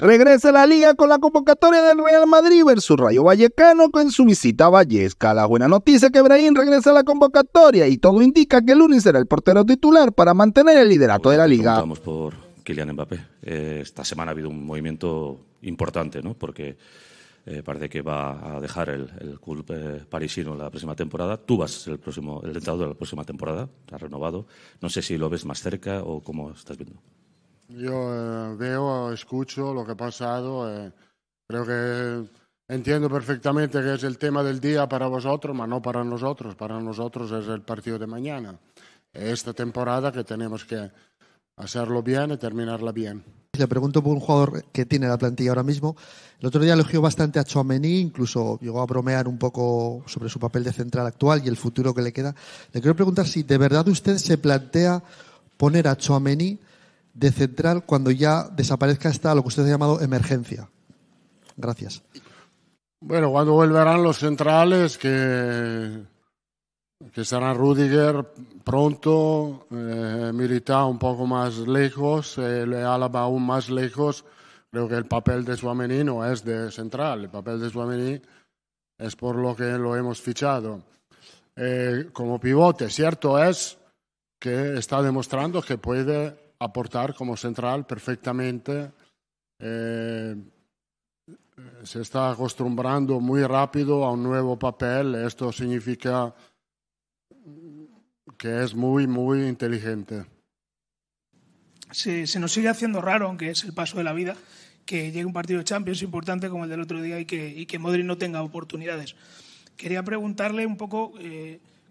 Regresa a la Liga con la convocatoria del Real Madrid versus Rayo Vallecano con su visita a Vallesca. La buena noticia es que Brahim regresa a la convocatoria y todo indica que Lunin será el portero titular para mantener el liderato de la Liga. Preguntamos por Kylian Mbappé. Esta semana ha habido un movimiento importante, ¿no? Porque parece que va a dejar el club parisino la próxima temporada. Tú vas ser el entrenador de la próxima temporada, has renovado. No sé si lo ves más cerca o cómo estás viendo. Yo veo, escucho lo que ha pasado, creo que entiendo perfectamente que es el tema del día para vosotros, pero no para nosotros. Para nosotros es el partido de mañana, esta temporada que tenemos que hacerlo bien y terminarla bien. Le pregunto por un jugador que tiene la plantilla ahora mismo. El otro día elogió bastante a Tchouaméni, incluso llegó a bromear un poco sobre su papel de central actual y el futuro que le queda. Le quiero preguntar si de verdad usted se plantea poner a Tchouaméni de central cuando ya desaparezca esta, lo que usted ha llamado, emergencia. Gracias. Bueno, cuando volverán los centrales, que serán Rüdiger pronto, Militao un poco más lejos, Alaba aún más lejos, creo que el papel de Tchouaméni no es de central, el papel de Tchouaméni es por lo que lo hemos fichado. Como pivote, cierto es que está demostrando que puede aportar como central perfectamente, se está acostumbrando muy rápido a un nuevo papel, esto significa que es muy inteligente. Sí, se nos sigue haciendo raro, aunque es el paso de la vida, que llegue un partido de Champions importante como el del otro día y que Modrić no tenga oportunidades. Quería preguntarle un poco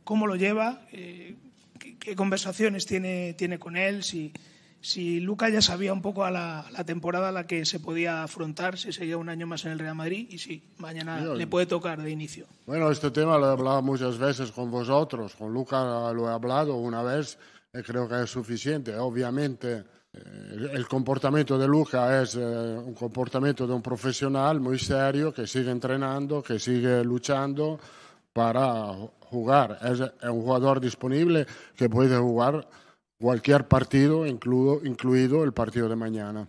cómo lo lleva, qué conversaciones tiene con él, si Luca ya sabía un poco a la temporada a la que se podía afrontar, si seguía un año más en el Real Madrid y si mañana le puede tocar de inicio. Bueno, este tema lo he hablado muchas veces con vosotros, con Luca lo he hablado una vez, creo que es suficiente. Obviamente el comportamiento de Luca es un comportamiento de un profesional muy serio que sigue entrenando, que sigue luchando para jugar. Es un jugador disponible que puede jugar cualquier partido, incluido el partido de mañana.